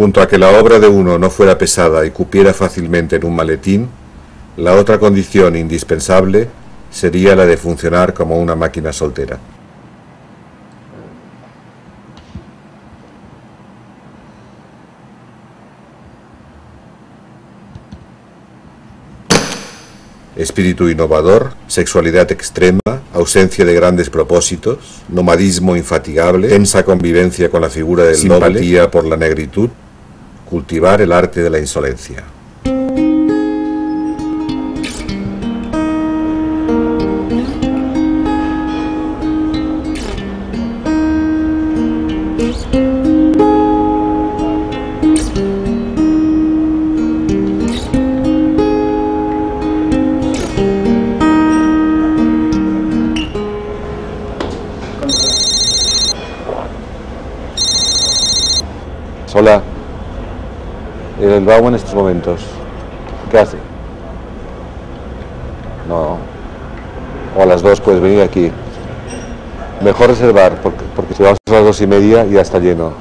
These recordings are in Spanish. Junto a que la obra de uno no fuera pesada y cupiera fácilmente en un maletín, la otra condición indispensable sería la de funcionar como una máquina soltera. Espíritu innovador, sexualidad extrema, ausencia de grandes propósitos, nomadismo infatigable, tensa convivencia con la figura del noble, simpatía por la negritud, cultivar el arte de la insolencia. Hola, el Bauma en estos momentos, ¿qué hace? No, o a las 2 puedes venir aquí. Mejor reservar, porque si vamos a las 2:30 ya está lleno.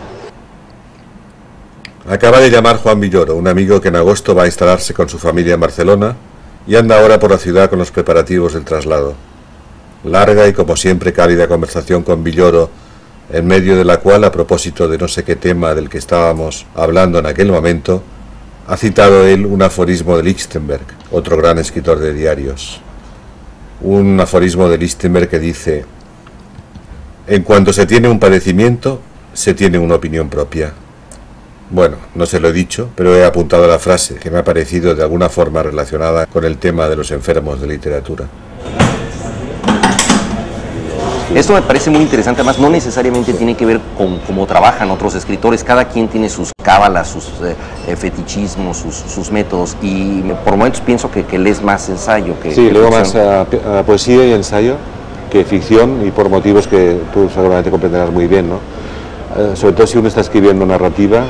Acaba de llamar Juan Villoro, un amigo que en agosto va a instalarse con su familia en Barcelona y anda ahora por la ciudad con los preparativos del traslado. Larga y como siempre cálida conversación con Villoro, en medio de la cual, a propósito de no sé qué tema del que estábamos hablando en aquel momento, ha citado él un aforismo de Lichtenberg, otro gran escritor de diarios. Un aforismo de Lichtenberg que dice: en cuanto se tiene un padecimiento, se tiene una opinión propia. Bueno, no se lo he dicho, pero he apuntado la frase, que me ha parecido de alguna forma relacionada con el tema de los enfermos de literatura. Esto me parece muy interesante, además no necesariamente tiene que ver con cómo trabajan otros escritores, cada quien tiene sus cábalas, sus fetichismos, sus métodos, y por momentos pienso que lees más ensayo que... Sí, leo más a poesía y ensayo que ficción, y por motivos que tú seguramente comprenderás muy bien, ¿no? Sobre todo si uno está escribiendo narrativa,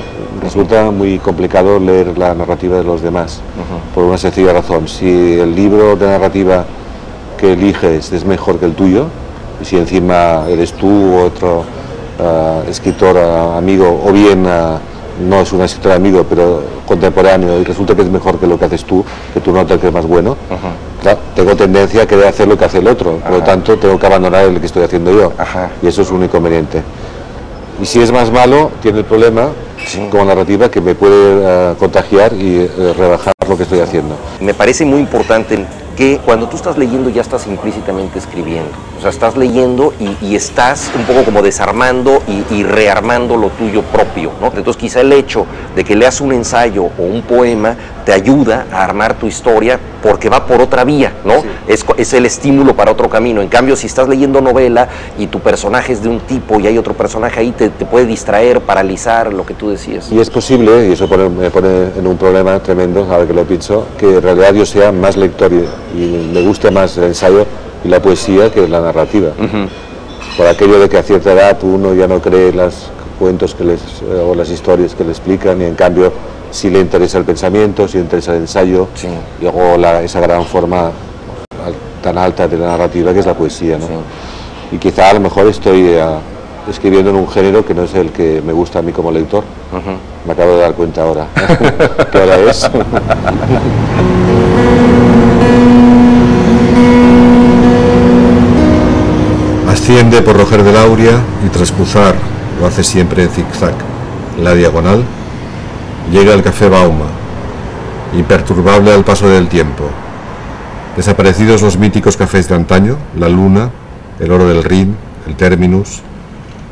resulta muy complicado leer la narrativa de los demás, por una sencilla razón. Si el libro de narrativa que eliges es mejor que el tuyo, y si encima eres tú u otro escritor amigo, o bien no es un escritor amigo, pero contemporáneo, y resulta que es mejor que lo que haces tú, que tú no te crees más bueno, claro, tengo tendencia a querer hacer lo que hace el otro, por lo tanto tengo que abandonar el que estoy haciendo yo, y eso es un inconveniente. Y si es más malo, tiene el problema, como narrativa, que me puede contagiar y rebajar lo que estoy haciendo. Me parece muy importante que cuando tú estás leyendo ya estás implícitamente escribiendo, o sea, estás leyendo y estás un poco como desarmando y rearmando lo tuyo propio, ¿no? Entonces quizá el hecho de que leas un ensayo o un poema te ayuda a armar tu historia porque va por otra vía, ¿no? Sí. Es el estímulo para otro camino. En cambio, si estás leyendo novela y tu personaje es de un tipo y hay otro personaje ahí, te puede distraer, paralizar lo que tú decías. Y es posible, y eso me pone en un problema tremendo, ahora que lo pienso, que en realidad yo sea más lector y me gusta más el ensayo y la poesía que la narrativa. Por aquello de que a cierta edad uno ya no cree los cuentos que o las historias que le explican, y en cambio si le interesa el pensamiento, si le interesa el ensayo, y luego esa gran forma tan alta de la narrativa que es la poesía, ¿no? Y quizá a lo mejor estoy escribiendo en un género que no es el que me gusta a mí como lector. Me acabo de dar cuenta ahora. ¿Qué hora es? Asciende por Roger de Lauria y tras cruzar, lo hace siempre en zigzag, la diagonal, llega al café Bauma, imperturbable al paso del tiempo. Desaparecidos los míticos cafés de antaño, la Luna, el Oro del Rin, el Terminus,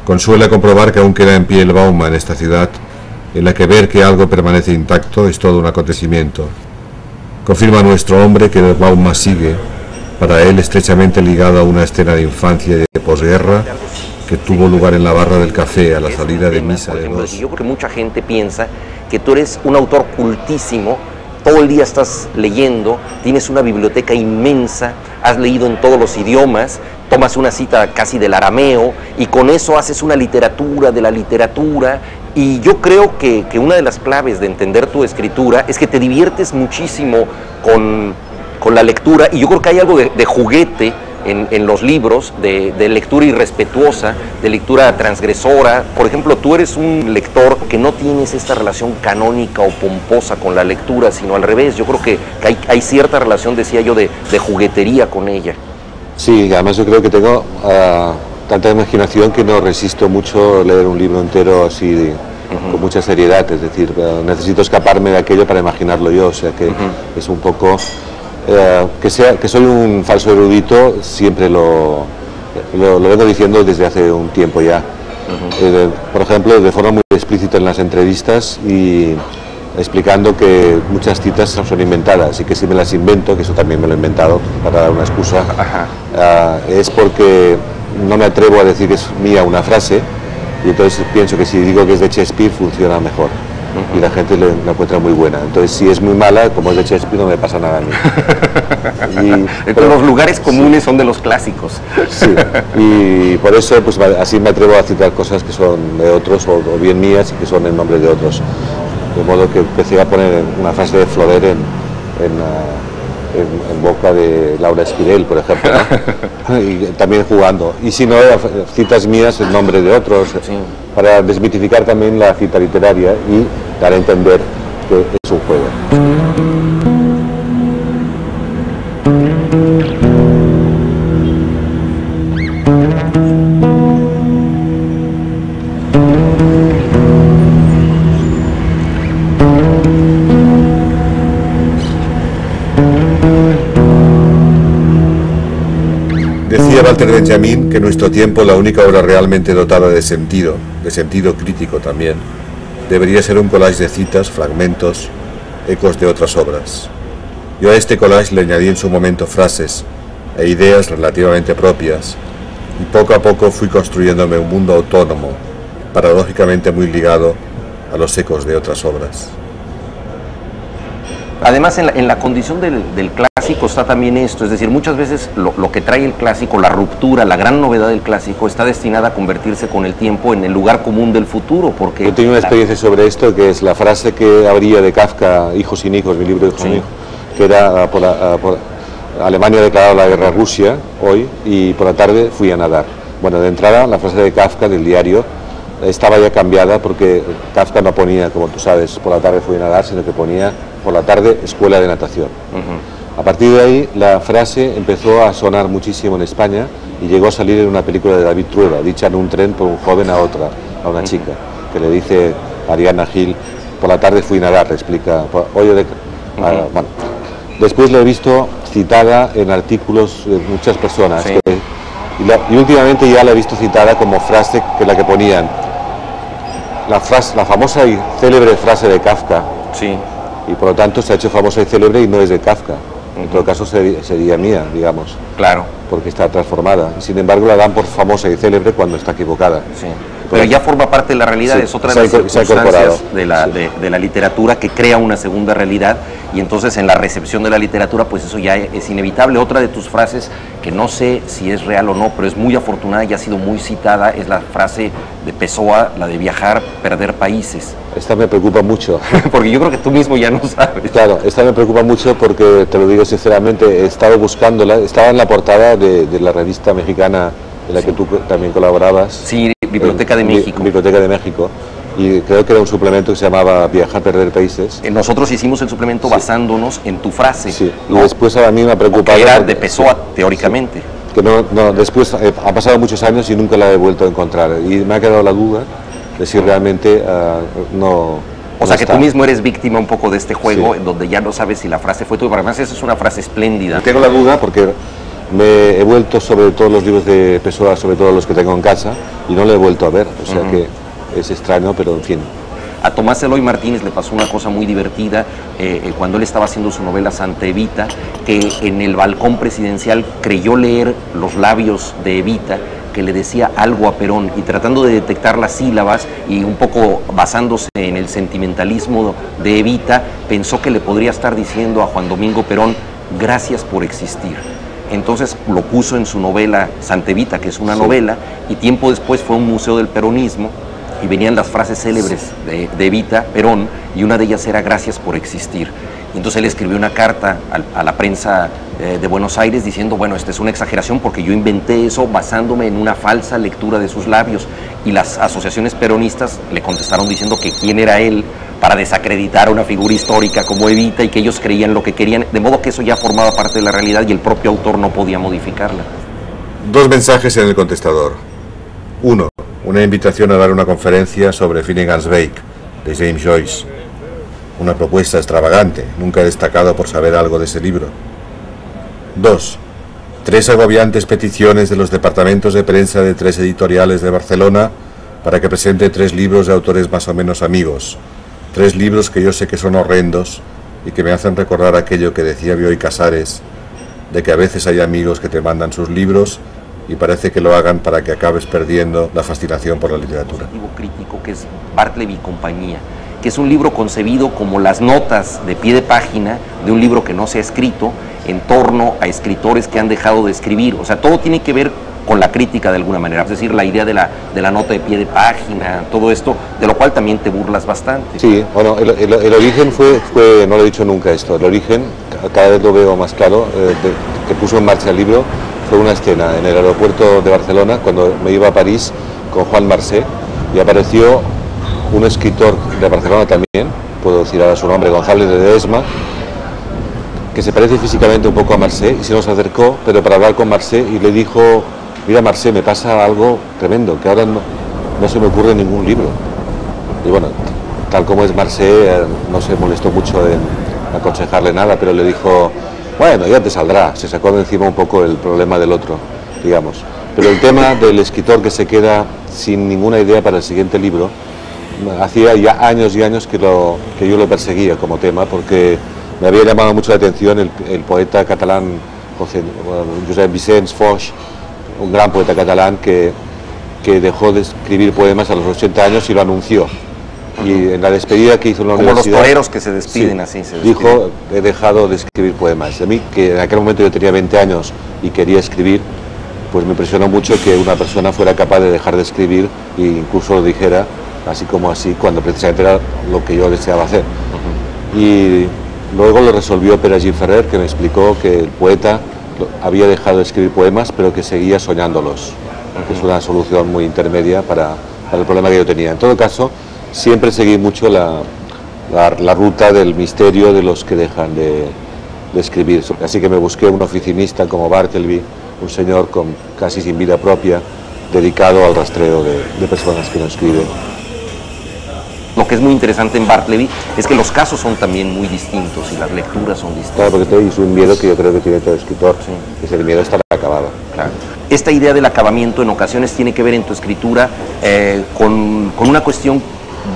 consuela comprobar que aún queda en pie el Bauma en esta ciudad, en la que ver que algo permanece intacto es todo un acontecimiento. Confirma nuestro hombre que el Bauma sigue, para él estrechamente ligado a una escena de infancia y de posguerra que tuvo lugar en la barra del café a la salida de misa de los... Yo creo que mucha gente piensa que tú eres un autor cultísimo, todo el día estás leyendo, tienes una biblioteca inmensa, has leído en todos los idiomas, tomas una cita casi del arameo y con eso haces una literatura de la literatura. Y yo creo que una de las claves de entender tu escritura es que te diviertes muchísimo con la lectura, y yo creo que hay algo de juguete en los libros de lectura irrespetuosa, de lectura transgresora. Por ejemplo, tú eres un lector que no tienes esta relación canónica o pomposa con la lectura, sino al revés. Yo creo que hay cierta relación, decía yo, de juguetería con ella. Sí, además yo creo que tengo tanta imaginación que no resisto mucho leer un libro entero así con mucha seriedad, es decir, necesito escaparme de aquello para imaginarlo yo, o sea que es un poco... que soy un falso erudito, siempre lo vengo diciendo desde hace un tiempo ya. Por ejemplo, de forma muy explícita en las entrevistas y explicando que muchas citas son inventadas y que si me las invento, que eso también me lo he inventado para dar una excusa, es porque no me atrevo a decir que es mía una frase y entonces pienso que si digo que es de Shakespeare funciona mejor. Y la gente la encuentra muy buena. Entonces, si es muy mala, como es de Shakespeare, no me pasa nada a mí. Pero los lugares comunes son de los clásicos. Sí, y por eso pues así me atrevo a citar cosas que son de otros, o bien mías, y que son en nombre de otros. De modo que empecé a poner una frase de Florent en boca de Laura Esquivel, por ejemplo, ¿no? Y también jugando. Y si no, citas mías en nombre de otros, para desmitificar también la cita literaria y dar a entender que es un juego. Decía Walter Benjamín que en nuestro tiempo la única obra realmente dotada de sentido crítico también, debería ser un collage de citas, fragmentos, ecos de otras obras. Yo a este collage le añadí en su momento frases e ideas relativamente propias y poco a poco fui construyéndome un mundo autónomo, paradójicamente muy ligado a los ecos de otras obras. Además, en la condición del clásico está también esto, es decir, muchas veces lo que trae el clásico, la ruptura, la gran novedad del clásico, está destinada a convertirse con el tiempo en el lugar común del futuro, porque... Yo tengo una experiencia sobre esto, que es la frase que habría de Kafka, Hijos sin hijos, mi libro Hijos sin hijos, que era, por Alemania ha declarado la guerra a Rusia hoy, y por la tarde fui a nadar. Bueno, de entrada, la frase de Kafka, del diario, estaba ya cambiada, porque Kafka no ponía, como tú sabes, por la tarde fui a nadar, sino que ponía... por la tarde, escuela de natación. A partir de ahí, la frase empezó a sonar muchísimo en España y llegó a salir en una película de David Trueba, dicha en un tren por un joven a una chica, que le dice a Ariana Gil, por la tarde fui a nadar, le explica. Bueno. Después la he visto citada en artículos de muchas personas, y últimamente ya la he visto citada como frase que la que ponían. La famosa y célebre frase de Kafka. Y por lo tanto se ha hecho famosa y célebre y no es de Kafka. En todo caso sería mía, digamos. Claro. Porque está transformada. Sin embargo, la dan por famosa y célebre cuando está equivocada. Pero ya forma parte de la realidad, es otra de las circunstancias de la literatura que crea una segunda realidad, y entonces en la recepción de la literatura pues eso ya es inevitable. Otra de tus frases, que no sé si es real o no, pero es muy afortunada y ha sido muy citada, es la frase de Pessoa, la de viajar, perder países. Esta me preocupa mucho. Porque yo creo que tú mismo ya no sabes. Claro, esta me preocupa mucho porque, te lo digo sinceramente, he estado buscándola, estaba en la portada de la revista mexicana en la que tú también colaborabas. Sí, Biblioteca de México. Biblioteca de México. Y creo que era un suplemento que se llamaba Viajar, perder países. Nosotros hicimos el suplemento basándonos en tu frase. Y después a mí me ha preocupado... Que era de Pessoa, teóricamente. Que no, después han pasado muchos años y nunca la he vuelto a encontrar. Y me ha quedado la duda de si realmente no... O sea, que tú mismo eres víctima un poco de este juego, en donde ya no sabes si la frase fue tuya. Pero además esa es una frase espléndida. Tengo la duda porque... me he vuelto sobre todos los libros de Pessoa, sobre todo los que tengo en casa, y no lo he vuelto a ver, o sea que es extraño, pero en fin. A Tomás Eloy Martínez le pasó una cosa muy divertida cuando él estaba haciendo su novela Santa Evita, que en el balcón presidencial creyó leer los labios de Evita, que le decía algo a Perón, y tratando de detectar las sílabas y un poco basándose en el sentimentalismo de Evita, pensó que le podría estar diciendo a Juan Domingo Perón, gracias por existir. Entonces lo puso en su novela Santa Evita, que es una novela, y tiempo después fue a un museo del peronismo y venían las frases célebres de Evita Perón, y una de ellas era gracias por existir. Entonces él escribió una carta a la prensa de Buenos Aires diciendo, bueno, esta es una exageración porque yo inventé eso basándome en una falsa lectura de sus labios, y las asociaciones peronistas le contestaron diciendo que quién era él para desacreditar a una figura histórica como Evita, y que ellos creían lo que querían, de modo que eso ya formaba parte de la realidad y el propio autor no podía modificarla. Dos mensajes en el contestador. Uno, una invitación a dar una conferencia sobre Finnegan's Wake de James Joyce. Una propuesta extravagante, nunca he destacado por saber algo de ese libro. 2. Tres agobiantes peticiones de los departamentos de prensa de tres editoriales de Barcelona para que presente tres libros de autores más o menos amigos. Tres libros que yo sé que son horrendos y que me hacen recordar aquello que decía Bioy Casares, de que a veces hay amigos que te mandan sus libros y parece que lo hagan para que acabes perdiendo la fascinación por la literatura. El objetivo crítico que es Bartleby y compañía, que es un libro concebido como las notas de pie de página de un libro que no se ha escrito, en torno a escritores que han dejado de escribir. O sea, todo tiene que ver con la crítica de alguna manera, es decir, la idea de la nota de pie de página, todo esto, de lo cual también te burlas bastante. Sí, bueno, el origen fue, no lo he dicho nunca esto, el origen, cada vez lo veo más claro, que puso en marcha el libro, fue una escena en el aeropuerto de Barcelona, cuando me iba a París con Juan Marsé, y apareció un escritor de Barcelona también, puedo decir ahora su nombre, González de Desma, que se parece físicamente un poco a Marsé, y se nos acercó, pero para hablar con Marsé, y le dijo, mira Marsé, me pasa algo tremendo, que ahora no se me ocurre ningún libro. Y bueno, tal como es Marsé, no se molestó mucho en aconsejarle nada, pero le dijo, bueno, ya te saldrá, se sacó de encima un poco el problema del otro, digamos. Pero el tema del escritor que se queda sin ninguna idea para el siguiente libro, hacía ya años y años que yo lo perseguía como tema, porque me había llamado mucho la atención el poeta catalán José Vicenç Foch, un gran poeta catalán que dejó de escribir poemas a los 80 años y lo anunció. Y en la despedida que hizo en la universidad... Como los toreros que se despiden, sí, así se despiden. Dijo, he dejado de escribir poemas. A mí, que en aquel momento yo tenía 20 años y quería escribir, pues me impresionó mucho que una persona fuera capaz de dejar de escribir e incluso lo dijera así como así, cuando precisamente era lo que yo deseaba hacer. Y luego lo resolvió Pere Gimferrer, que me explicó que el poeta había dejado de escribir poemas, pero que seguía soñándolos. Es una solución muy intermedia para el problema que yo tenía. En todo caso, siempre seguí mucho la ruta del misterio de los que dejan de escribir. Así que me busqué un oficinista como Bartleby, un señor casi sin vida propia, dedicado al rastreo de personas que no escriben. Lo que es muy interesante en Bartleby es que los casos son también muy distintos y las lecturas son distintas. Claro, porque es un miedo que yo creo que tiene todo escritor, sí, que es el miedo a estar acabado. Claro. Esta idea del acabamiento en ocasiones tiene que ver en tu escritura con una cuestión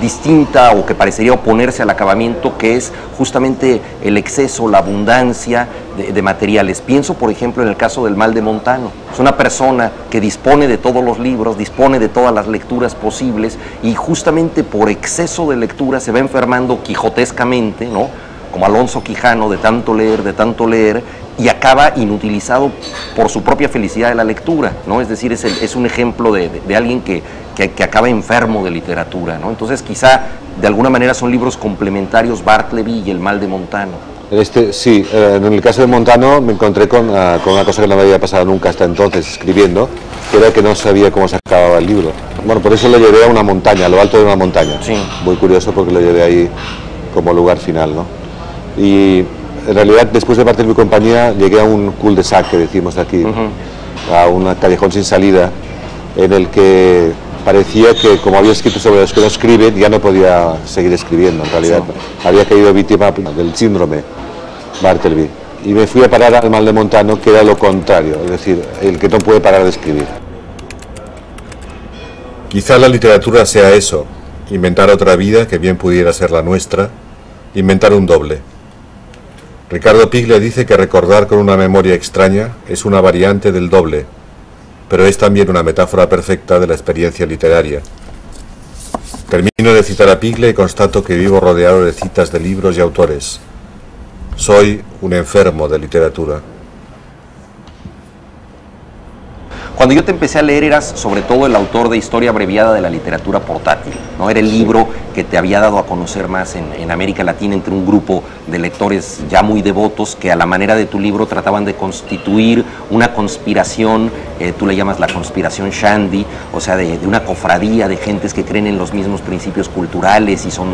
distinta o que parecería oponerse al acabamiento, que es justamente el exceso, la abundancia de materiales. Pienso, por ejemplo, en el caso del Mal de Montano. Es una persona que dispone de todos los libros, dispone de todas las lecturas posibles, y justamente por exceso de lectura se va enfermando quijotescamente, ¿no? Como Alonso Quijano, de tanto leer, y acaba inutilizado por su propia felicidad de la lectura, ¿no? Es decir, es un ejemplo de alguien que acaba enfermo de literatura, ¿no? Entonces, quizá, de alguna manera, son libros complementarios, Bartleby y El Mal de Montano. Sí, en el caso de Montano me encontré con una cosa que no me había pasado nunca hasta entonces, escribiendo, que era que no sabía cómo se acababa el libro. Bueno, por eso lo llevé a una montaña, a lo alto de una montaña. Sí. Muy curioso porque lo llevé ahí como lugar final, ¿no? Y en realidad, después de Bartleby y compañía, llegué a un cul-de-sac, que decimos aquí, a un callejón sin salida, en el que parecía que, como había escrito sobre los que no escriben, ya no podía seguir escribiendo, en realidad. Sí. Había caído víctima del síndrome Bartleby. Y me fui a parar al Mal de Montano, que era lo contrario, es decir, el que no puede parar de escribir. Quizá la literatura sea eso, inventar otra vida que bien pudiera ser la nuestra, inventar un doble. Ricardo Piglia dice que recordar con una memoria extraña es una variante del doble, pero es también una metáfora perfecta de la experiencia literaria. Termino de citar a Piglia y constato que vivo rodeado de citas de libros y autores. Soy un enfermo de literatura. Cuando yo te empecé a leer eras sobre todo el autor de Historia abreviada de la literatura portátil, ¿no? Era el libro que te había dado a conocer más en América Latina entre un grupo de lectores ya muy devotos que a la manera de tu libro trataban de constituir una conspiración, tú le llamas la conspiración Shandy, o sea, de una cofradía de gentes que creen en los mismos principios culturales y son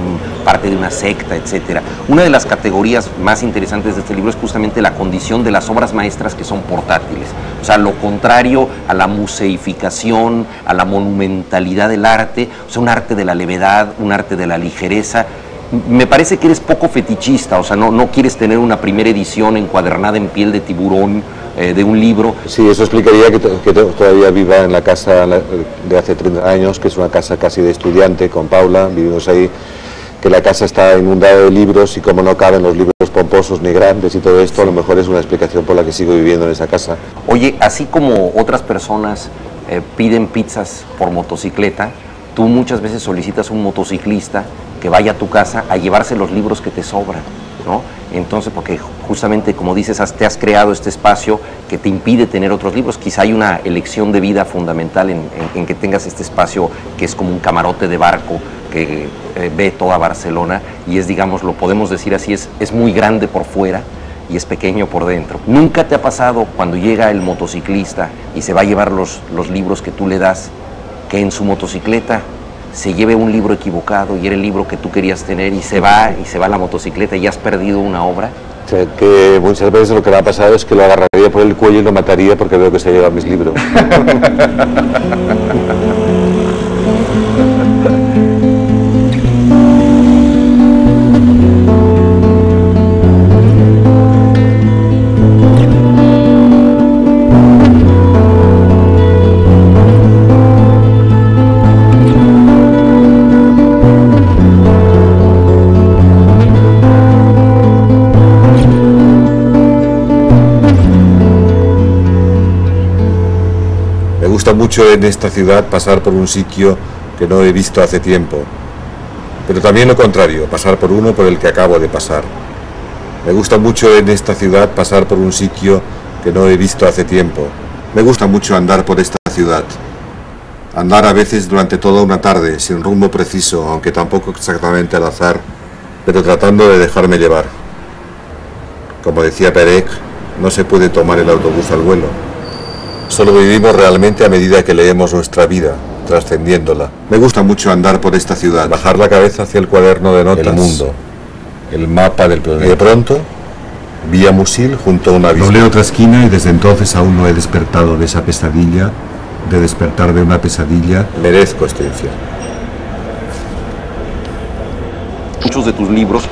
parte de una secta, etcétera. Una de las categorías más interesantes de este libro es justamente la condición de las obras maestras que son portátiles, o sea, lo contrario a la museificación, a la monumentalidad del arte, o sea, un arte de la levedad, un arte de la ligereza. Me parece que eres poco fetichista, o sea, no quieres tener una primera edición encuadernada en piel de tiburón de un libro. Sí, eso explicaría que todavía viva en la casa de hace 30 años, que es una casa casi de estudiante, con Paula, vivimos ahí, que la casa está inundada de libros y como no caben los libros pomposos ni grandes y todo esto, a lo mejor es una explicación por la que sigo viviendo en esa casa. Oye, así como otras personas piden pizzas por motocicleta, tú muchas veces solicitas un motociclista que vaya a tu casa a llevarse los libros que te sobran, ¿no? Entonces, porque justamente, como dices, te has creado este espacio que te impide tener otros libros. Quizá hay una elección de vida fundamental en que tengas este espacio que es como un camarote de barco que ve toda Barcelona y es, digamos, lo podemos decir así, es muy grande por fuera y es pequeño por dentro. ¿Nunca te ha pasado cuando llega el motociclista y se va a llevar los libros que tú le das, que en su motocicleta se lleve un libro equivocado y era el libro que tú querías tener y se va la motocicleta y has perdido una obra? O sea, que muchas veces lo que me ha pasado es que lo agarraría por el cuello y lo mataría porque veo que se lleva mis libros. Mucho en esta ciudad pasar por un sitio que no he visto hace tiempo, pero también lo contrario, pasar por uno por el que acabo de pasar. Me gusta mucho en esta ciudad pasar por un sitio que no he visto hace tiempo. Me gusta mucho andar por esta ciudad, andar a veces durante toda una tarde sin rumbo preciso, aunque tampoco exactamente al azar, pero tratando de dejarme llevar. Como decía Perec, no se puede tomar el autobús al vuelo. Solo vivimos realmente a medida que leemos nuestra vida, trascendiéndola. Me gusta mucho andar por esta ciudad, bajar la cabeza hacia el cuaderno de notas, el mundo, el mapa del planeta. Y de pronto, vi a Musil junto a una vista. Doblé otra esquina y desde entonces aún no he despertado de esa pesadilla, de despertar de una pesadilla. Merezco este infierno. Muchos de tus libros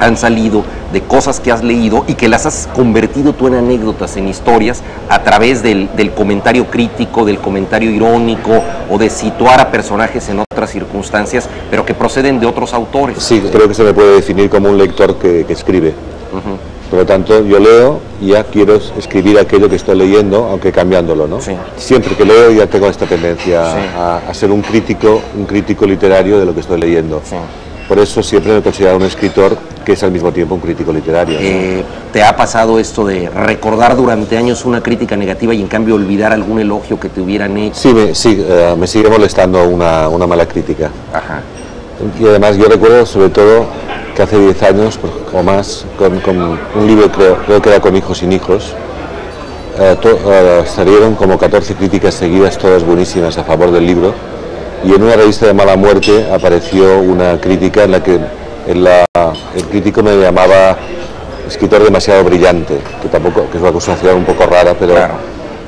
han salido de cosas que has leído y que las has convertido tú en anécdotas, en historias, a través del comentario crítico, del comentario irónico o de situar a personajes en otras circunstancias, pero que proceden de otros autores. Sí, creo que se me puede definir como un lector que escribe. Uh-huh. Por lo tanto, yo leo y ya quiero escribir aquello que estoy leyendo, aunque cambiándolo, ¿no? Sí. Siempre que leo ya tengo esta tendencia, sí, a ser un crítico literario de lo que estoy leyendo. Sí. Por eso siempre me considero un escritor que es al mismo tiempo un crítico literario, ¿no? ¿Te ha pasado esto de recordar durante años una crítica negativa y en cambio olvidar algún elogio que te hubieran hecho? Sí, me sigue molestando una mala crítica. Ajá. Y además yo recuerdo sobre todo que hace 10 años o más, con un libro creo que era Con hijos sin hijos, salieron como 14 críticas seguidas, todas buenísimas a favor del libro. Y en una revista de mala muerte apareció una crítica en la que el crítico me llamaba escritor demasiado brillante, que es una acusación un poco rara, pero claro,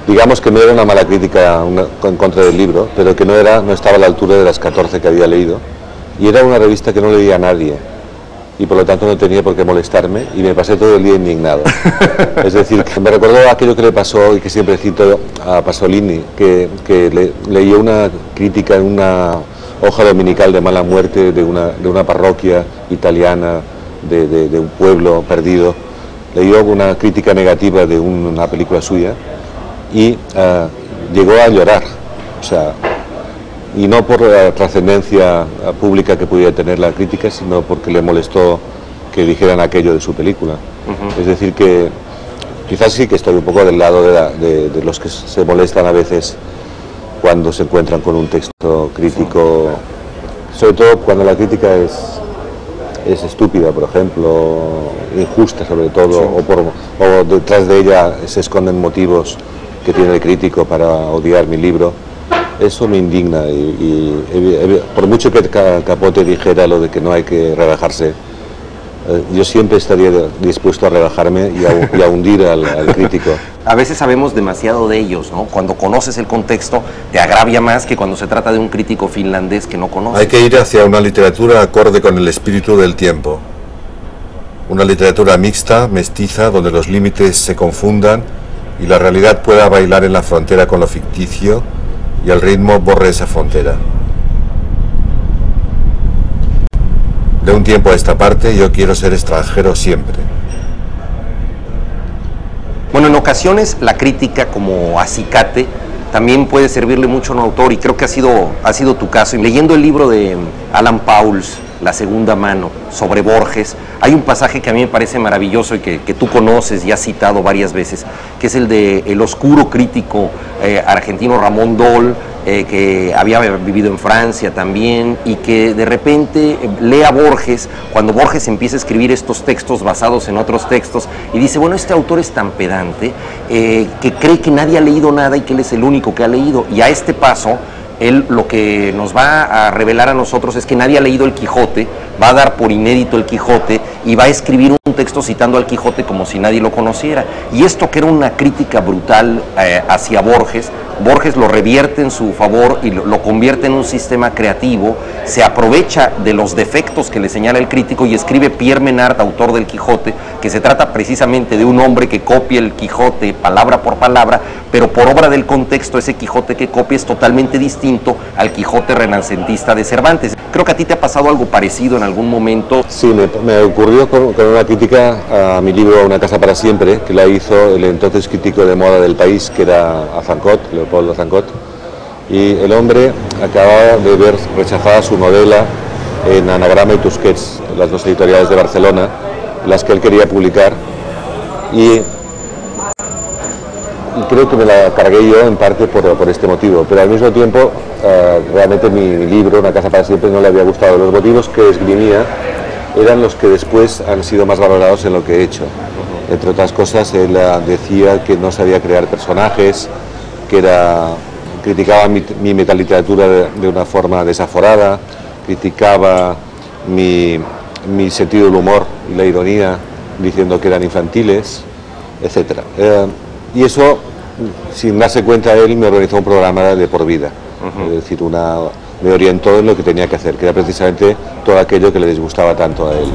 digamos que no era una mala crítica en contra del libro, pero que no estaba a la altura de las 14 que había leído. Y era una revista que no leía a nadie, y por lo tanto no tenía por qué molestarme, y me pasé todo el día indignado. Es decir, que me recordó aquello que le pasó, y que siempre cito a Pasolini, que leía una crítica en una hoja dominical de mala muerte de una parroquia italiana, de un pueblo perdido. Leyó una crítica negativa de una película suya, y llegó a llorar, o sea, y no por la trascendencia pública que pudiera tener la crítica, sino porque le molestó que dijeran aquello de su película. Uh-huh. Es decir, que Quizás sí que estoy un poco del lado de los que se molestan a veces cuando se encuentran con un texto crítico, sobre todo cuando la crítica es estúpida, por ejemplo, injusta sobre todo, sí. o detrás de ella se esconden motivos que tiene el crítico para odiar mi libro. Eso me indigna y por mucho que Capote dijera lo de que no hay que relajarse, yo siempre estaría dispuesto a relajarme y a hundir al crítico. A veces sabemos demasiado de ellos, ¿no? Cuando conoces el contexto te agravia más que cuando se trata de un crítico finlandés que no conoce. Hay que ir hacia una literatura acorde con el espíritu del tiempo. Una literatura mixta, mestiza, donde los límites se confundan y la realidad pueda bailar en la frontera con lo ficticio y el ritmo borre esa frontera. De un tiempo a esta parte, yo quiero ser extranjero siempre. Bueno, en ocasiones la crítica como acicate también puede servirle mucho a un autor, y creo que ha sido tu caso. Y leyendo el libro de Alan Pauls, La segunda mano, sobre Borges, hay un pasaje que a mí me parece maravilloso y que tú conoces y has citado varias veces, que es el de el oscuro crítico argentino Ramón Dol, que había vivido en Francia también, y que de repente lee a Borges, cuando Borges empieza a escribir estos textos basados en otros textos, y dice, bueno, este autor es tan pedante que cree que nadie ha leído nada y que él es el único que ha leído, y a este paso él lo que nos va a revelar a nosotros es que nadie ha leído el Quijote, va a dar por inédito el Quijote y va a escribir un texto citando al Quijote como si nadie lo conociera. Y esto, que era una crítica brutal hacia Borges, Borges lo revierte en su favor y lo convierte en un sistema creativo, se aprovecha de los defectos que le señala el crítico y escribe Pierre Menard, autor del Quijote, que se trata precisamente de un hombre que copia el Quijote palabra por palabra, pero por obra del contexto ese Quijote que copia es totalmente distinto al Quijote renacentista de Cervantes. Creo que a ti te ha pasado algo parecido en algún momento. Sí, me ocurrió con una crítica a mi libro Una casa para siempre, que la hizo el entonces crítico de moda del país, que era Azancot, Leopoldo Azancot, y el hombre acababa de ver rechazada su novela en Anagrama y Tusquets, las dos editoriales de Barcelona, las que él quería publicar, y creo que me la cargué yo en parte por este motivo, pero al mismo tiempo realmente mi libro Una casa para siempre no le había gustado. Los motivos que esgrimía eran los que después han sido más valorados en lo que he hecho. Entre otras cosas, él decía que no sabía crear personajes, que criticaba mi metaliteratura de una forma desaforada, criticaba mi sentido del humor y la ironía, diciendo que eran infantiles, etc. Y eso, sin darse cuenta él, me organizó un programa de por vida. Es decir, me orientó en lo que tenía que hacer, que era precisamente todo aquello que le disgustaba tanto a él.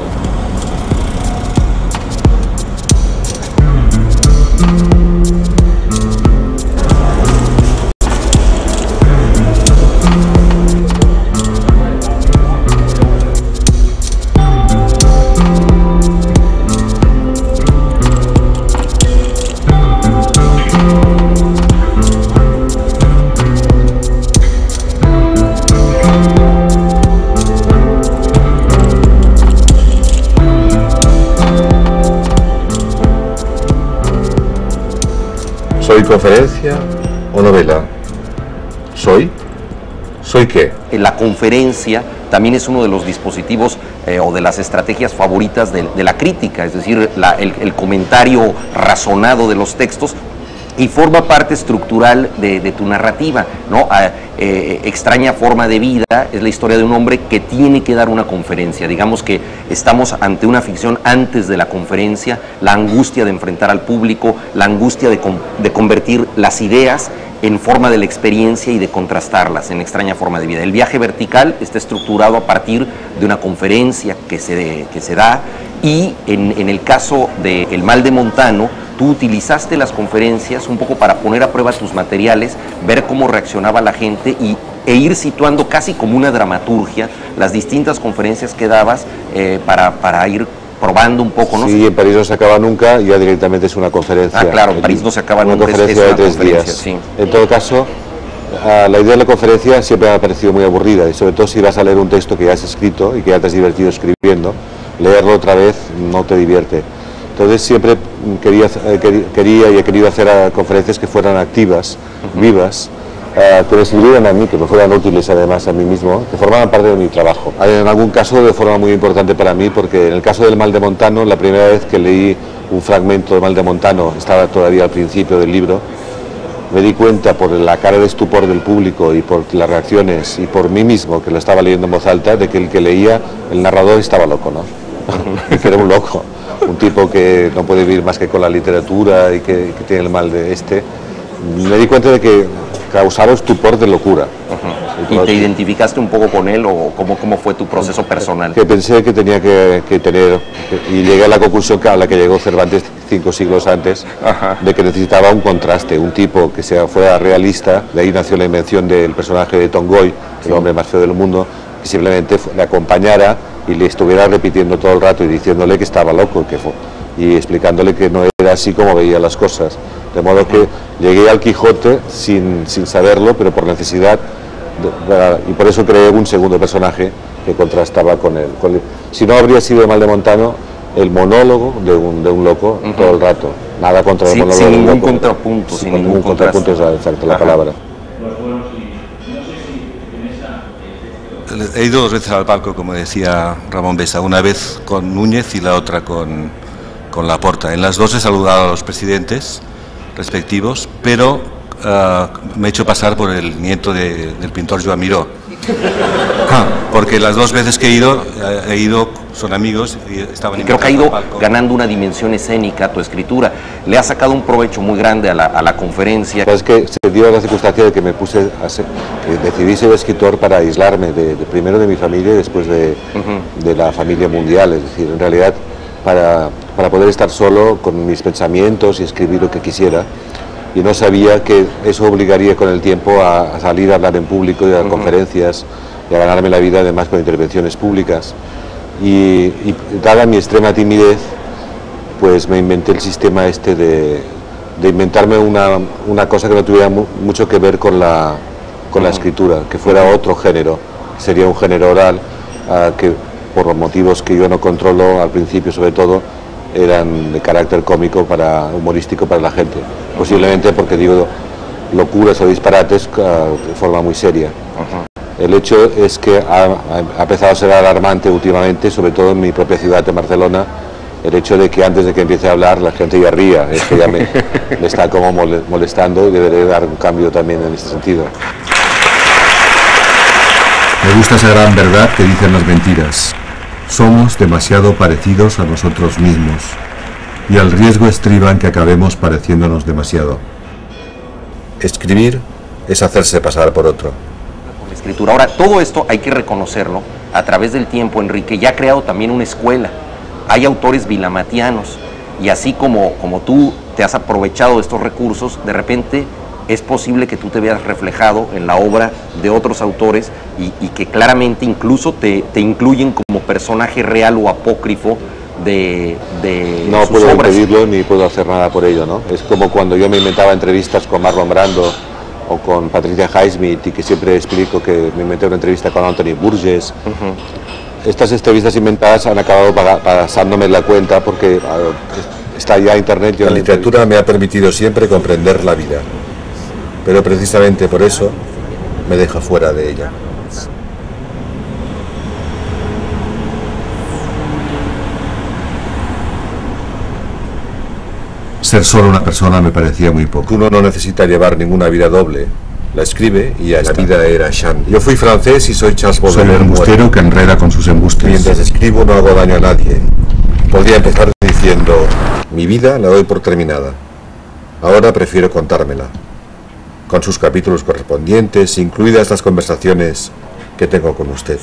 ¿Conferencia o novela? ¿Soy? ¿Soy qué? La conferencia también es uno de los dispositivos o de las estrategias favoritas de la crítica, es decir, el comentario razonado de los textos, y forma parte estructural de tu narrativa, ¿no? Extraña forma de vida es la historia de un hombre que tiene que dar una conferencia. Digamos que estamos ante una ficción antes de la conferencia, la angustia de enfrentar al público, la angustia de convertir las ideas en forma de la experiencia y de contrastarlas en Extraña forma de vida. El viaje vertical está estructurado a partir de una conferencia que se da, y en el caso de El mal de Montano, tú utilizaste las conferencias un poco para poner a prueba tus materiales, ver cómo reaccionaba la gente e ir situando casi como una dramaturgia las distintas conferencias que dabas para ir probando un poco, ¿no? Sí, en París no se acaba nunca, ya directamente es una conferencia. Ah, claro, en París no se acaba nunca, es una conferencia de 3 días. Sí. En todo caso, la idea de la conferencia siempre me ha parecido muy aburrida, y sobre todo si vas a leer un texto que ya has escrito y que ya te has divertido escribiendo, leerlo otra vez no te divierte. Entonces siempre he querido hacer conferencias que fueran activas, vivas, que me sirvieran a mí, que me fueran útiles además a mí mismo, que formaran parte de mi trabajo. En algún caso de forma muy importante para mí, porque en el caso del Mal de Montano, la primera vez que leí un fragmento del Mal de Montano, estaba todavía al principio del libro, me di cuenta por la cara de estupor del público y por las reacciones y por mí mismo, que lo estaba leyendo en voz alta, de que el que leía, el narrador, estaba loco, ¿no? Que era un loco. Un tipo que no puede vivir más que con la literatura y que tiene el mal de este. Me di cuenta de que causaba estupor de locura. Uh-huh. ¿Y te identificaste un poco con él o cómo fue tu proceso personal? Que pensé que tenía que tener, y llegué a la conclusión a la que llegó Cervantes 5 siglos antes, uh-huh, de que necesitaba un contraste, un tipo que fuera realista. De ahí nació la invención del personaje de Tongoy, sí, el hombre más feo del mundo, que simplemente le acompañara y le estuviera repitiendo todo el rato y diciéndole que estaba loco, que fue, y explicándole que no era así como veía las cosas. De modo que llegué al Quijote sin saberlo, pero por necesidad, y por eso creé un segundo personaje que contrastaba con él. Si no, habría sido el Mal de Montano el monólogo de un loco, uh-huh, todo el rato. Nada contra el monólogo de un loco. Sin ningún contrapunto. Sin ningún contrapunto, es exacto la palabra. He ido 2 veces al palco, como decía Ramón Besa, una vez con Núñez y la otra con Laporta. En las dos he saludado a los presidentes respectivos, pero me he hecho pasar por el nieto del pintor Joan Miró. Porque las 2 veces que he ido, son amigos y estaban... Y creo que ha ido ganando una dimensión escénica a tu escritura. Le ha sacado un provecho muy grande a la conferencia. Pues es que se dio la circunstancia de que me puse decidí ser escritor para aislarme primero de mi familia y después de la familia mundial. Es decir, en realidad para poder estar solo con mis pensamientos y escribir lo que quisiera. Y no sabía que eso obligaría con el tiempo a salir a hablar en público y a conferencias y a ganarme la vida además con intervenciones públicas. Y dada mi extrema timidez, pues me inventé el sistema este de inventarme una cosa que no tuviera mucho que ver con la escritura, que fuera otro género, que sería un género oral, que por los motivos que yo no controlo al principio sobre todo, eran de carácter cómico, humorístico para la gente, posiblemente porque digo locuras o disparates de forma muy seria. El hecho es que ha empezado a ser alarmante últimamente, sobre todo en mi propia ciudad de Barcelona, el hecho de que antes de que empiece a hablar la gente ya ría. Es que ya me está como molestando y deberé dar un cambio también en este sentido. Me gusta esa gran verdad que dicen las mentiras. Somos demasiado parecidos a nosotros mismos y el riesgo estriba en que acabemos pareciéndonos demasiado. Escribir es hacerse pasar por otro. Escritura. Ahora, todo esto hay que reconocerlo, a través del tiempo, Enrique, ya ha creado también una escuela, hay autores vilamatianos, y así como tú te has aprovechado de estos recursos, de repente es posible que tú te veas reflejado en la obra de otros autores y que claramente incluso te incluyen como personaje real o apócrifo de no sus puedo obras. Impedirlo ni puedo hacer nada por ello, ¿no? Es como cuando yo me inventaba entrevistas con Marlon Brando o con Patricia Highsmith, y que siempre explico que me inventé una entrevista con Anthony Burgess. Estas entrevistas inventadas han acabado pasándome la cuenta porque está ya internet. La literatura me ha permitido siempre comprender la vida, pero precisamente por eso me deja fuera de ella. Ser solo una persona me parecía muy poco. Uno no necesita llevar ninguna vida doble. La escribe y ya está. La vida era Shandy. Yo fui francés y soy Charles Baudelaire. Soy un embustero que enreda con sus embustes. Mientras escribo no hago daño a nadie. Podría empezar diciendo: mi vida la doy por terminada. Ahora prefiero contármela, con sus capítulos correspondientes, incluidas las conversaciones que tengo con usted.